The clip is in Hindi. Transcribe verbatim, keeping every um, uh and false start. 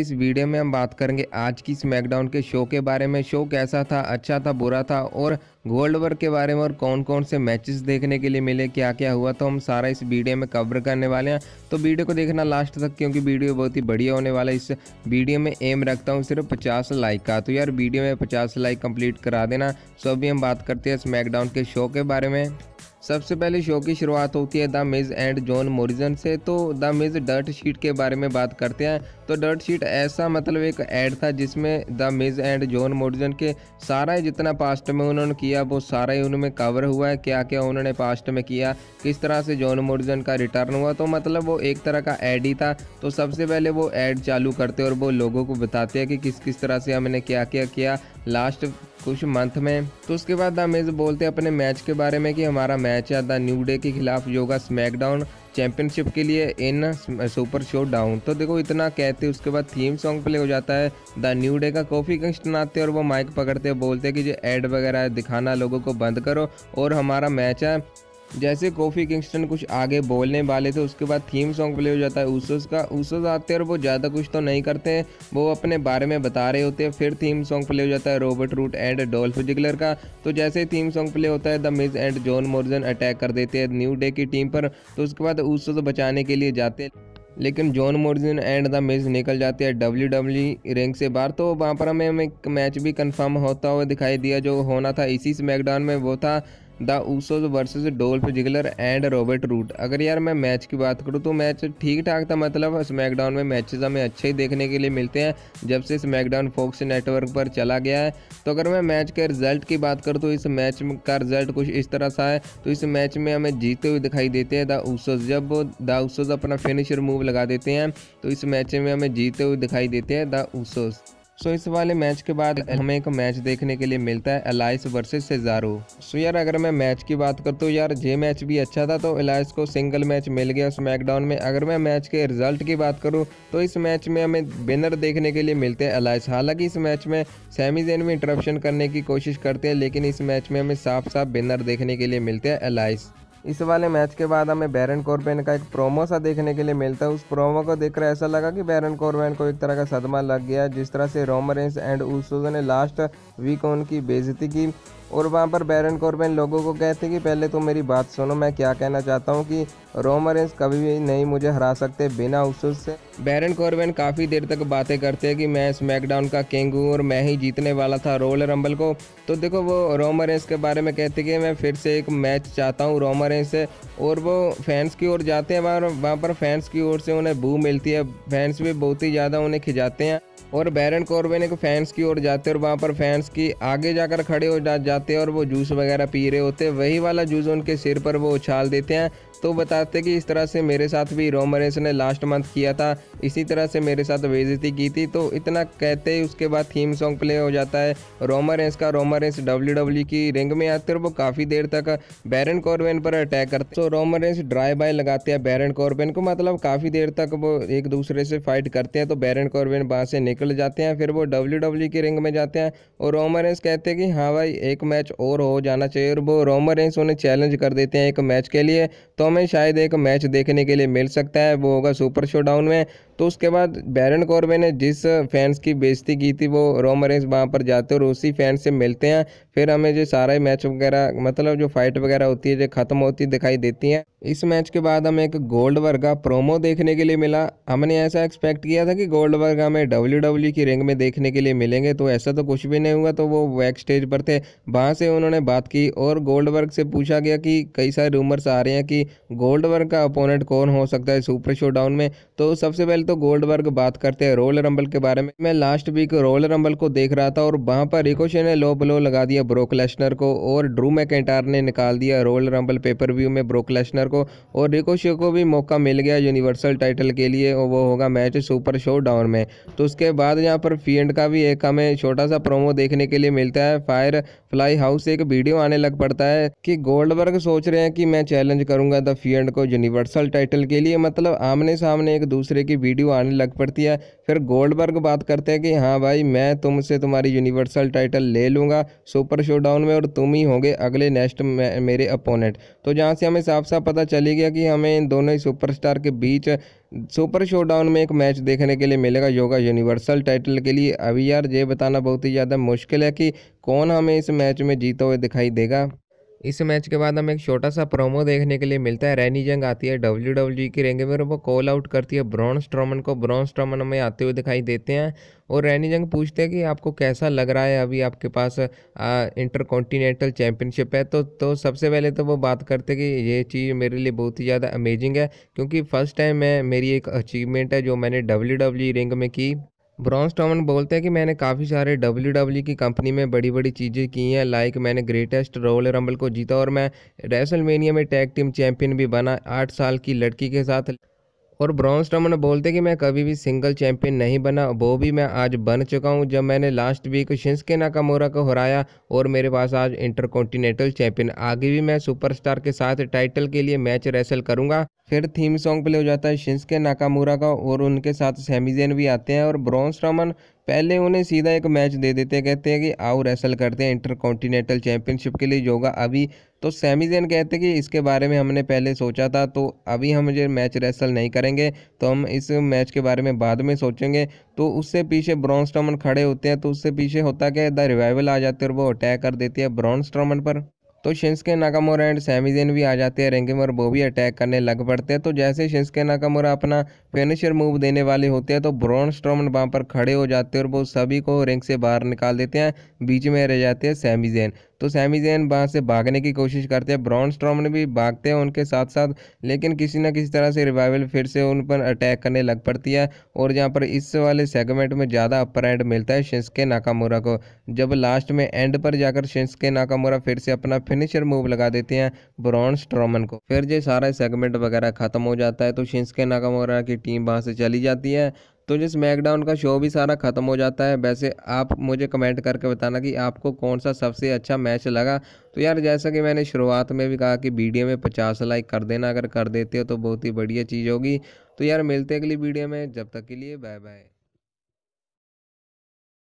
इस वीडियो में हम बात करेंगे आज की स्मैकडाउन के शो के बारे में। शो कैसा था, अच्छा था, बुरा था और गोल्डबर्ग के बारे में और कौन कौन से मैचेस देखने के लिए मिले, क्या क्या हुआ, तो हम सारा इस वीडियो में कवर करने वाले हैं। तो वीडियो को देखना लास्ट तक क्योंकि वीडियो बहुत ही बढ़िया होने वाला है। इस वीडियो में एम रखता हूँ सिर्फ पचास लाइक का, तो यार वीडियो में पचास लाइक कंप्लीट करा देना। तो अभी हम बात करते हैं स्मैकडाउन के शो के बारे में। सबसे पहले शो की शुरुआत होती है the Miz and John Morrison से। तो द मिज डर्ट शीट के बारे में बात करते हैं। तो डर्ट शीट ऐसा मतलब एक ऐड था जिसमें the Miz and John Morrison के सारा जितना पास्ट में उन्होंने किया वो सारा ही उनमें कवर हुआ है। क्या क्या उन्होंने पास्ट में किया, किस तरह से जॉन मॉरिसन का रिटर्न हुआ, तो मतलब वो एक तरह का ऐड ही था। तो सबसे पहले वो ऐड चालू करते और वो लोगों को बताते हैं कि किस किस तरह से हमने क्या क्या किया लास्ट कुछ मंथ में। तो उसके बाद द मिज बोलते हैं अपने मैच के बारे में कि हमारा मैच है द न्यू डे के खिलाफ योगा स्मैकडाउन चैंपियनशिप के लिए इन सुपर शोडाउन। तो देखो इतना कहते हैं, उसके बाद थीम सॉन्ग प्ले हो जाता है द न्यू डे का। कॉफी किंगस्टन आते हैं और वो माइक पकड़ते हैं, बोलते हैं कि जो ऐड वगैरह दिखाना लोगों को बंद करो और हमारा मैच है। जैसे कोफी किंगस्टन कुछ आगे बोलने वाले थे उसके बाद थीम सॉन्ग प्ले हो जाता है ऊसोस का। ऊसोस आते हैं और वो ज़्यादा कुछ तो नहीं करते हैं, वो अपने बारे में बता रहे होते हैं। फिर थीम सॉन्ग प्ले हो जाता है Robert Roode and Dolph Ziggler का। तो जैसे ही थीम सॉन्ग प्ले होता है the Miz and John Morrison attack कर देते हैं न्यू डे की टीम पर। तो उसके बाद ऊसोस बचाने के लिए जाते हैं लेकिन John Morrison and the Miz निकल जाते हैं डब्ल्यू डब्ल्यू रिंग से बाहर। तो वहाँ पर हमें एक मैच भी कन्फर्म होता हुआ दिखाई दिया जो होना था इसी स्मैकडाउन में, वो था the Usos versus Dolph Ziggler and Robert Roode. अगर यार मैं मैच की बात करूं तो मैच ठीक ठाक था, मतलब स्मैकडाउन में मैचेस हमें अच्छे ही देखने के लिए मिलते हैं जब से स्मैकडाउन फॉक्स नेटवर्क पर चला गया है। तो अगर मैं मैच के रिजल्ट की बात करूं तो इस मैच का रिजल्ट कुछ इस तरह सा है। तो इस मैच में हमें जीते हुए दिखाई देते हैं द ऊसोस। जब वो द ऊसोस अपना फिनिशर मूव लगा देते हैं तो इस मैच में हमें जीते हुए दिखाई देते हैं द ऊसोस। सो so, इस वाले मैच के बाद हमें एक मैच देखने के लिए मिलता है एलाइस वर्सेस सेजारो। सो यार अगर मैं मैच की बात करता हूँ यार ये मैच भी अच्छा था। तो एलाइस को सिंगल मैच मिल गया स्मैकडाउन में। अगर मैं मैच के रिजल्ट की बात करूँ तो इस मैच में हमें विनर देखने के लिए मिलते हैं एलाइस। हालांकि इस मैच में सैमी ज़ेन में इंटरप्शन करने की कोशिश करते हैं लेकिन इस मैच में हमें साफ साफ विनर देखने के लिए मिलते हैं एलाइस। इस वाले मैच के बाद हमें बैरन कॉर्बिन का एक प्रोमो सा देखने के लिए मिलता है। उस प्रोमो को देखकर ऐसा लगा कि बैरन कॉर्बिन को एक तरह का सदमा लग गया, जिस तरह से रोमन रेंस एंड ऊसोस ने लास्ट वीक उनकी बेइज्जती की। और वहां पर बैरन कॉर्बिन लोगों को कहते हैं कि पहले तो मेरी बात सुनो, मैं क्या कहना चाहता हूं कि रोमन रेंस कभी भी नहीं मुझे हरा सकते बिना ऊसोस से। बैरन कॉर्बिन काफ़ी देर तक बातें करते हैं कि मैं स्मैकडाउन का किंग हूँ और मैं ही जीतने वाला था रोयल रंबल को। तो देखो वो रोमन रेंस के बारे में कहते कि मैं फिर से एक मैच चाहता हूँ रोमन रेंस से, और वो फैंस की ओर जाते हैं। वहाँ वहाँ पर फैंस की ओर से उन्हें बू मिलती है, फैंस भी बहुत ही ज़्यादा उन्हें खिंचाते हैं और बैरन कॉर्बिन एक फैंस की ओर जाते हैं और वहाँ पर फैंस की आगे जाकर खड़े हो जाते हैं और वो जूस वगैरह पी रहे होते हैं। वही वाला जूस उनके सिर पर वो उछाल देते हैं। तो बताते कि इस तरह से मेरे साथ भी रोमन रेंस ने लास्ट मंथ किया था, इसी तरह से मेरे साथ बेइज्जती की थी। तो इतना कहते ही उसके बाद थीम सॉन्ग प्ले हो जाता है रोमन रेंस का। रोमन रेंस डब्ल्यू डब्ल्यू की रिंग में आते और वो काफ़ी देर तक बैरन कॉर्बिन पर अटैक करते। तो रोमन रेंस ड्राई बाय लगाते हैं बैरन कॉर्बिन को, मतलब काफ़ी देर तक वो एक दूसरे से फाइट करते हैं। तो बैरन कॉर्बिन वहाँ से निकल जाते हैं, फिर वो डब्ल्यू डब्ल्यू की रिंग में जाते हैं और रोमन रेंस कहते हैं कि हाँ भाई एक मैच और हो जाना चाहिए। और वो रोमन रेंस उन्हें चैलेंज कर देते हैं एक मैच के लिए। तो हमें शायद एक मैच देखने के लिए मिल सकता है, वो होगा सुपर शोडाउन में। तो उसके बाद बैरन कॉर्बिन ने जिस फैंस की बेइज्जती की थी वो रोमन रेंस वहाँ पर जाते और उसी फैंस से मिलते हैं। फिर हमें जो सारा मैच वगैरह मतलब जो फाइट वगैरह होती है जो ख़त्म होती दिखाई देती है। इस मैच के बाद हमें एक गोल्डबर्ग का प्रोमो देखने के लिए मिला। हमने ऐसा एक्सपेक्ट किया था कि गोल्डबर्ग हमें डब्ल्यू डब्ल्यू की रिंग में देखने के लिए मिलेंगे, तो ऐसा तो कुछ भी नहीं हुआ। तो वो बैक स्टेज पर थे, वहाँ से उन्होंने बात की और गोल्डबर्ग से पूछा गया कि कई सारे रूमर्स आ रहे हैं कि गोल्डबर्ग का अपोनेंट कौन हो सकता है सुपर शोडाउन में। तो सबसे पहले तो गोल्डबर्ग बात करते हैं रोयल रंबल के बारे में। मैं लास्ट वीक रोयल रंबल को देख रहा था और वहाँ पर रिकोशे ने लो ब्लो लगा दिया ब्रोक लेसनर को और ड्रू मैकेंटायर ने निकाल दिया रोयल रंबल पेपर व्यू में ब्रोक लेसनर को। और रिकोशे को भी मौका मिल गया यूनिवर्सल टाइटल के लिए और वो होगा मैच सुपर शोडाउन में। तो उसके बाद यहाँ पर फीएंड का भी एक हमें छोटा सा प्रोमो देखने के लिए मिलता है। फायर फ्लाई हाउस से एक वीडियो आने लग पड़ता है कि गोल्डबर्ग सोच रहे हैं कि मैं चैलेंज करूंगा द फीएंड को यूनिवर्सल टाइटल के लिए, मतलब आमने सामने एक दूसरे की वीडियो आने लग पड़ती है। फिर गोल्डबर्ग बात करते हैं कि हाँ भाई मैं तुमसे तुम्हारी यूनिवर्सल टाइटल ले लूँगा सुपर शोडाउन में और तुम ही होंगे अगले नेक्स्ट मेरे अपोनेंट। तो जहाँ से हमें साफ साफ पता चली गया कि हमें इन दोनों ही सुपरस्टार के बीच सुपर शोडाउन में एक मैच देखने के लिए मिलेगा योगा यूनिवर्सल टाइटल के लिए। अभी यार ये बताना बहुत ही ज़्यादा मुश्किल है कि कौन हमें इस मैच में जीता हुआ दिखाई देगा। इस मैच के बाद हमें एक छोटा सा प्रोमो देखने के लिए मिलता है। रैनी जंग आती है डब्ल्यू डब्ल्यू ई की रेंगे में और वो कॉल आउट करती है ब्रॉन स्ट्रोमन को। ब्रॉन स्ट्रोमन हमें आते हुए दिखाई देते हैं और रैनी जंग पूछते हैं कि आपको कैसा लग रहा है, अभी आपके पास इंटरकॉन्टिनेंटल चैम्पियनशिप है। तो तो सबसे पहले तो वो बात करते कि ये चीज़ मेरे लिए बहुत ही ज़्यादा अमेजिंग है क्योंकि फ़र्स्ट टाइम मैं मेरी एक अचीवमेंट है जो मैंने डब्ल्यू डब्ल्यू ई रिंग में की। ब्रॉन स्ट्रोमन बोलते हैं कि मैंने काफ़ी सारे डब्ल्यू डब्ल्यू की कंपनी में बड़ी बड़ी चीज़ें की हैं, लाइक मैंने ग्रेटेस्ट रॉयल रंबल को जीता और मैं रेसलमेनिया में टैग टीम चैंपियन भी बना आठ साल की लड़की के साथ। और ब्रॉन स्ट्रोमन बोलते हैं कि मैं कभी भी सिंगल चैंपियन नहीं बना, वो भी मैं आज बन चुका हूं जब मैंने लास्ट वीक शिंसुके नाकामुरा को हराया और मेरे पास आज इंटरकॉन्टिनेंटल चैंपियन। आगे भी मैं सुपरस्टार के साथ टाइटल के लिए मैच रेसल करूंगा। फिर थीम सॉन्ग प्ले हो जाता है शिंसुके नाकामुरा का और उनके साथ सैमी ज़ेन भी आते हैं और ब्रॉन स्ट्रोमन पहले उन्हें सीधा एक मैच दे देते हैं, कहते हैं कि आओ रेसल करते हैं इंटरकॉन्टिनेंटल चैंपियनशिप के लिए योगा अभी। तो सैमी ज़ेन कहते हैं कि इसके बारे में हमने पहले सोचा था, तो अभी हम ये मैच रेसल नहीं करेंगे, तो हम इस मैच के बारे में बाद में सोचेंगे। तो उससे पीछे ब्रॉन स्ट्रोमन खड़े होते हैं, तो उससे पीछे होता क्या है द रिवाइवल आ जाते हैं और वो अटैक कर देती है ब्रॉन स्ट्रोमन पर। तो Shinsuke Nakamura and Sami Zayn भी आ जाते हैं रिंग में और वो भी अटैक करने लग पड़ते हैं। तो जैसे शिंसुके नाकामुरा अपना फिनिशर मूव देने वाले होते हैं तो ब्रॉन स्ट्रोमन वहाँ पर खड़े हो जाते हैं और वो सभी को रिंग से बाहर निकाल देते हैं, बीच में रह जाते हैं सैमी ज़ेन। तो सैमी ज़ेन वहाँ से भागने की कोशिश करते हैं, ब्रॉन स्ट्रोमन भी भागते हैं उनके साथ साथ, लेकिन किसी न किसी तरह से रिवाइवल फिर से उन पर अटैक करने लग पड़ती है। और जहाँ पर इस वाले सेगमेंट में ज़्यादा अपर एंड मिलता है शिंसुके नाकामुरा को, जब लास्ट में एंड पर जाकर शिंसुके नाकामुरा फिर से अपना फिनिशर मूव लगा देते हैं ब्रॉन स्ट्रोमन को। फिर ये सारा सेगमेंट वगैरह ख़त्म हो जाता है तो शिंसुके नाकामुरा की टीम वहाँ से चली जाती है। तो जिस स्मैकडाउन का शो भी सारा ख़त्म हो जाता है। वैसे आप मुझे कमेंट करके बताना कि आपको कौन सा सबसे अच्छा मैच लगा। तो यार जैसा कि मैंने शुरुआत में भी कहा कि वीडियो में पचास लाइक कर देना, अगर कर देते हो तो बहुत ही बढ़िया चीज़ होगी। तो यार मिलते हैं अगली वीडियो में, जब तक के लिए बाय बाय।